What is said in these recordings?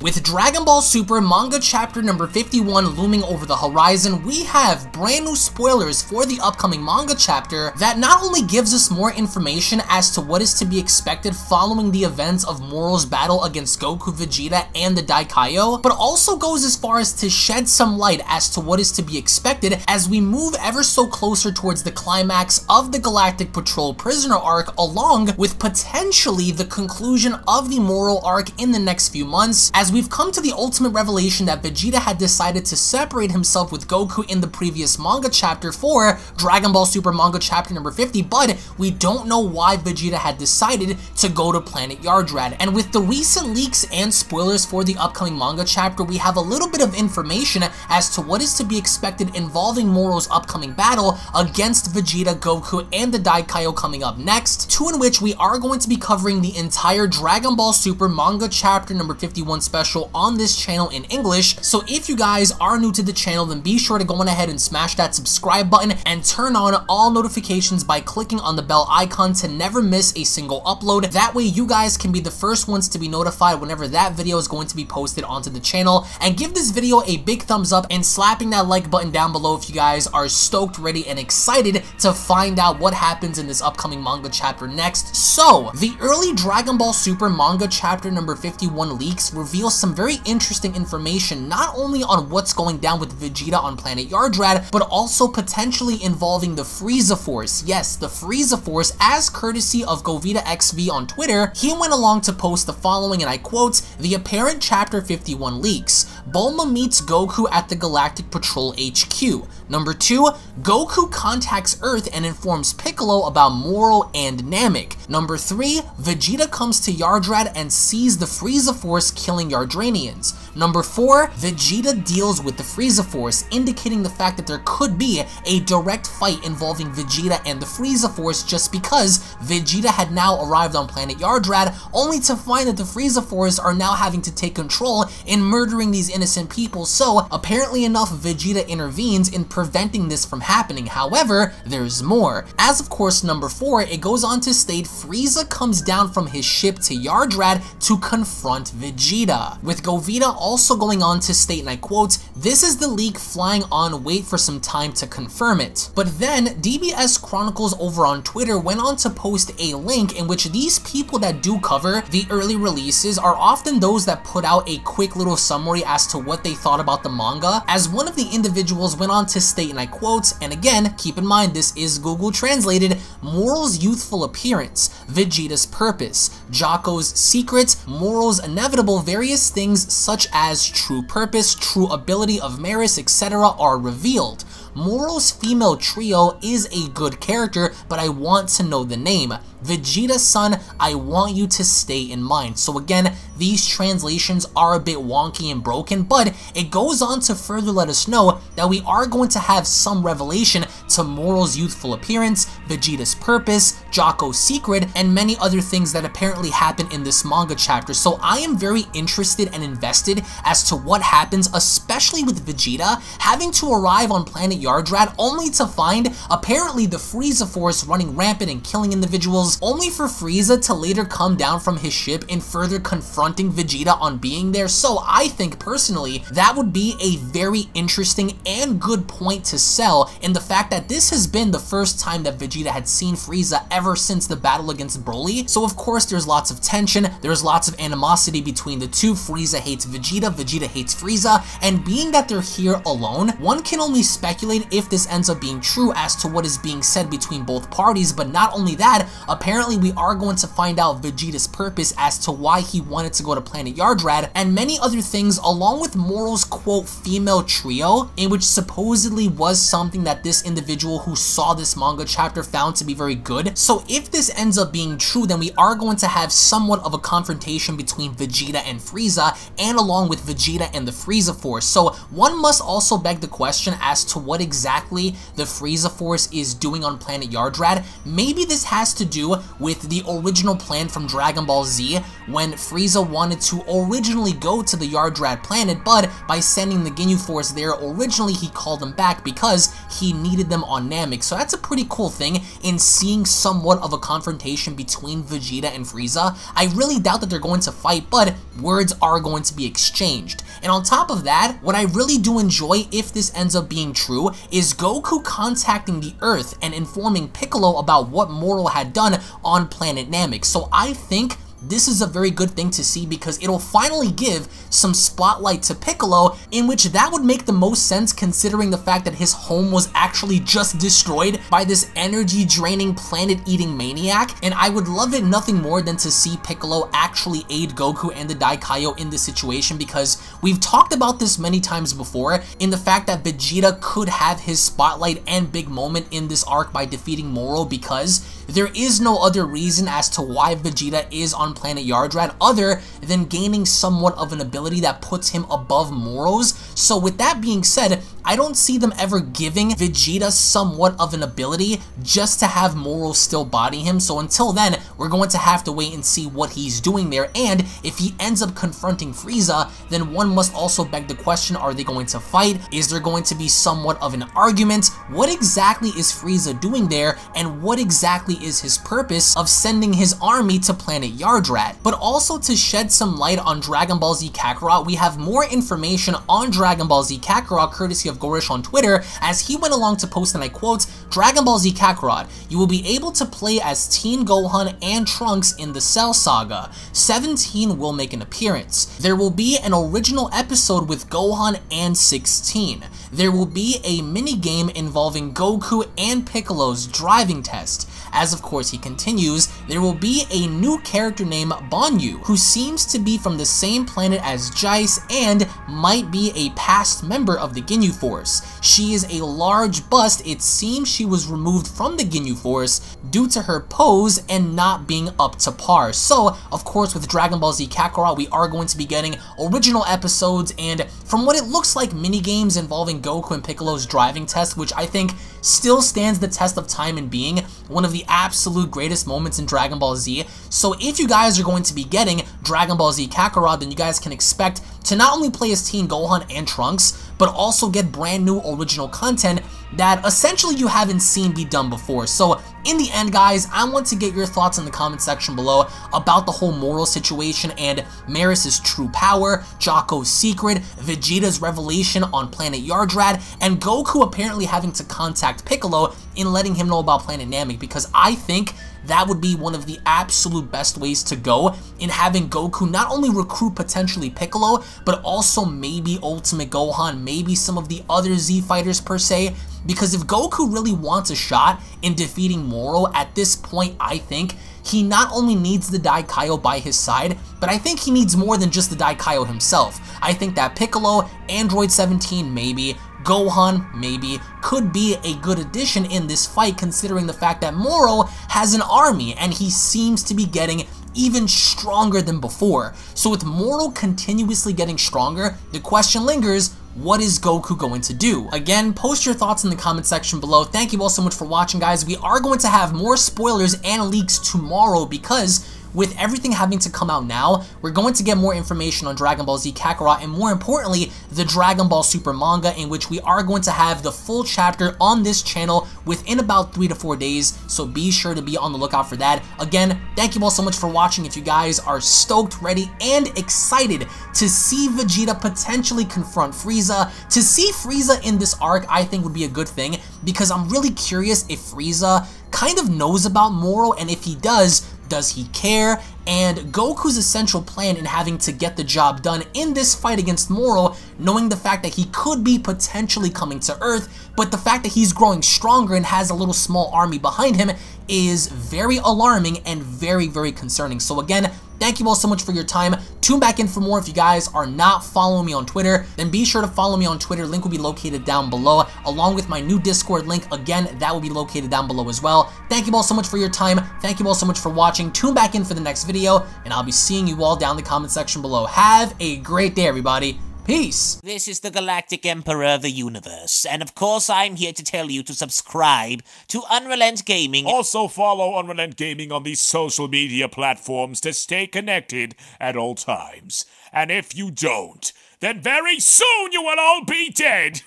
With Dragon Ball Super manga chapter number 51 looming over the horizon, we have brand new spoilers for the upcoming manga chapter that not only gives us more information as to what is to be expected following the events of Moro's battle against Goku, Vegeta, and the Dai Kaiō, but also goes as far as to shed some light as to what is to be expected as we move ever so closer towards the climax of the Galactic Patrol prisoner arc, along with potentially the conclusion of the Moro arc in the next few months, as we've come to the ultimate revelation that Vegeta had decided to separate himself with Goku in the previous manga chapter for Dragon Ball Super manga chapter number 50, but we don't know why Vegeta had decided to go to planet Yardrat. And with the recent leaks and spoilers for the upcoming manga chapter, we have a little bit of information as to what is to be expected involving Moro's upcoming battle against Vegeta, Goku, and the Dai Kaiō coming up next, two in which we are going to be covering the entire Dragon Ball Super manga chapter number 51 special on this channel in English. So if you guys are new to the channel, then be sure to go on ahead and smash that subscribe button and turn on all notifications by clicking on the bell icon to never miss a single upload. That way you guys can be the first ones to be notified whenever that video is going to be posted onto the channel. And give this video a big thumbs up and slapping that like button down below if you guys are stoked, ready, and excited to find out what happens in this upcoming manga chapter next. So the early Dragon Ball Super manga chapter number 51 leaks reveal some very interesting information, not only on what's going down with Vegeta on planet Yardrat, but also potentially involving the Frieza Force. Yes, the Frieza Force, as courtesy of GovitaXV on Twitter, he went along to post the following, and I quote, "The apparent chapter 51 leaks. Bulma meets Goku at the Galactic Patrol HQ. Number 2, Goku contacts Earth and informs Piccolo about Moro and Namek. Number 3, Vegeta comes to Yardrat and sees the Frieza Force killing Yardranians. Number 4, Vegeta deals with the Frieza Force, indicating the fact that there could be a direct fight involving Vegeta and the Frieza Force, just because Vegeta had now arrived on planet Yardrat, only to find that the Frieza Force are now having to take control in murdering these innocent people. So apparently enough, Vegeta intervenes in preventing this from happening. However, there's more, as of course number 4, it goes on to state Frieza comes down from his ship to Yardrat to confront Vegeta, with Govita also going on to state, and I quote, "This is the leak flying on, wait for some time to confirm it." But then DBS Chronicles over on Twitter went on to post a link in which these people that do cover the early releases are often those that put out a quick little summary as to what they thought about the manga, as one of the individuals went on to state, and I quote, and again, keep in mind this is Google translated, "Moro's youthful appearance, Vegeta's purpose, Jocko's secret, Moro's inevitable, various things such as true purpose, true ability of Maris, etc. are revealed. Moro's female trio is a good character, but I want to know the name. Vegeta's son, I want you to stay in mind." So again, these translations are a bit wonky and broken, but it goes on to further let us know that we are going to have some revelation to Moro's youthful appearance, Vegeta's purpose, Jocko's secret, and many other things that apparently happen in this manga chapter. So I am very interested and invested as to what happens, especially with Vegeta having to arrive on planet Yardrat only to find apparently the Frieza Force running rampant and killing individuals, only for Frieza to later come down from his ship and further confronting Vegeta on being there. So I think personally that would be a very interesting and good point to sell, in the fact that this has been the first time that Vegeta had seen Frieza ever since the battle against Broly. So of course there's lots of tension, there's lots of animosity between the two. Frieza hates Vegeta, Vegeta hates Frieza, and being that they're here alone, one can only speculate if this ends up being true as to what is being said between both parties. But not only that, apparently we are going to find out Vegeta's purpose as to why he wanted to go to planet Yardrat, and many other things, along with Moro's quote female trio, in which supposedly was something that this individual who saw this manga chapter found to be very good. So if this ends up being true, then we are going to have somewhat of a confrontation between Vegeta and Frieza, and along with Vegeta and the Frieza Force. So one must also beg the question as to what exactly the Frieza Force is doing on planet Yardrat. Maybe this has to do with the original plan from Dragon Ball Z, when Frieza wanted to originally go to the Yardrat planet, but by sending the Ginyu Force there originally, he called them back because he needed them them on Namek, so that's a pretty cool thing in seeing somewhat of a confrontation between Vegeta and Frieza. I really doubt that they're going to fight, but words are going to be exchanged. And on top of that, what I really do enjoy, if this ends up being true, is Goku contacting the Earth and informing Piccolo about what Moro had done on planet Namek. So I think this is a very good thing to see because it'll finally give some spotlight to Piccolo, in which that would make the most sense considering the fact that his home was actually just destroyed by this energy-draining, planet-eating maniac. And I would love it nothing more than to see Piccolo actually aid Goku and the Dai Kaiō in this situation, because we've talked about this many times before in the fact that Vegeta could have his spotlight and big moment in this arc by defeating Moro, because there is no other reason as to why Vegeta is on planet Yardrat other than gaining somewhat of an ability that puts him above Moro's. So with that being said, I don't see them ever giving Vegeta somewhat of an ability just to have Moro still body him. So until then, we're going to have to wait and see what he's doing there. And if he ends up confronting Frieza, then one must also beg the question, are they going to fight? Is there going to be somewhat of an argument? What exactly is Frieza doing there? And what exactly is his purpose of sending his army to planet Yardrat? But also to shed some light on Dragon Ball Z Kakarot, we have more information on Dragon Ball Z Kakarot courtesy of Goresh on Twitter, as he went along to post, and I quote, "Dragon Ball Z Kakarot, you will be able to play as Teen Gohan and Trunks in the Cell Saga. 17 will make an appearance. There will be an original episode with Gohan and 16. There will be a minigame involving Goku and Piccolo's driving test. As of course he continues, there will be a new character named Banyu, who seems to be from the same planet as Jice and might be a past member of the Ginyu Force. She is a large bust. It seems she was removed from the Ginyu Force due to her pose and not being up to par." So, of course, with Dragon Ball Z Kakarot, we are going to be getting original episodes and, from what it looks like, minigames involving Goku and Piccolo's driving test, which I think still stands the test of time and being one of the absolute greatest moments in Dragon Ball Z. So if you guys are going to be getting Dragon Ball Z Kakarot, then you guys can expect to not only play as Teen Gohan and Trunks, but also get brand new original content that essentially you haven't seen be done before. So in the end, guys, I want to get your thoughts in the comment section below about the whole Moro situation and Maris's true power, Jocko's secret, Vegeta's revelation on planet Yardrat, and Goku apparently having to contact Piccolo in letting him know about planet Namek, because I think that would be one of the absolute best ways to go in having Goku not only recruit potentially Piccolo, but also maybe Ultimate Gohan, maybe some of the other Z fighters per se. Because if Goku really wants a shot in defeating Moro at this point, I think he not only needs the Dai Kaiō by his side, but I think he needs more than just the Dai Kaiō himself. I think that Piccolo, Android 17 maybe, Gohan maybe, could be a good addition in this fight, considering the fact that Moro has an army and he seems to be getting even stronger than before. So with Moro continuously getting stronger, the question lingers, what is Goku going to do? Again, post your thoughts in the comment section below. Thank you all so much for watching, guys. We are going to have more spoilers and leaks tomorrow, because with everything having to come out now, we're going to get more information on Dragon Ball Z Kakarot, and more importantly, the Dragon Ball Super manga, in which we are going to have the full chapter on this channel within about 3 to 4 days, so be sure to be on the lookout for that. Again, thank you all so much for watching. If you guys are stoked, ready, and excited to see Vegeta potentially confront Frieza, to see Frieza in this arc, I think would be a good thing, because I'm really curious if Frieza kind of knows about Moro, and if he does he care? And Goku's essential plan in having to get the job done in this fight against Moro, knowing the fact that he could be potentially coming to Earth, but the fact that he's growing stronger and has a little small army behind him is very alarming and very, very concerning. So again, thank you all so much for your time. Tune back in for more. If you guys are not following me on Twitter, then be sure to follow me on Twitter. Link will be located down below, along with my new Discord link. Again, that will be located down below as well. Thank you all so much for your time. Thank you all so much for watching. Tune back in for the next video, and I'll be seeing you all down in the comment section below. Have a great day, everybody. Peace. This is the Galactic Emperor of the Universe, and of course I'm here to tell you to subscribe to UnrealEntGaming. Also follow UnrealEntGaming on these social media platforms to stay connected at all times. And if you don't, then very soon you will all be dead!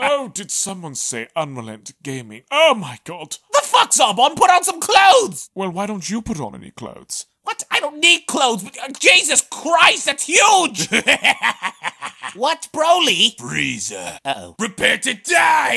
Oh, did someone say Unrelent Gaming? Oh my god! The fuck, Zarbon? Put on some clothes! Well, why don't you put on any clothes? What? I don't need clothes! Jesus Christ, that's huge! What, Broly? Frieza. Uh-oh. Prepare to die!